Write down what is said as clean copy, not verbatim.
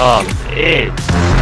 up is...